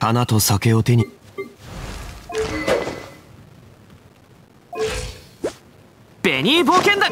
花と酒を手に。ベニー冒険団。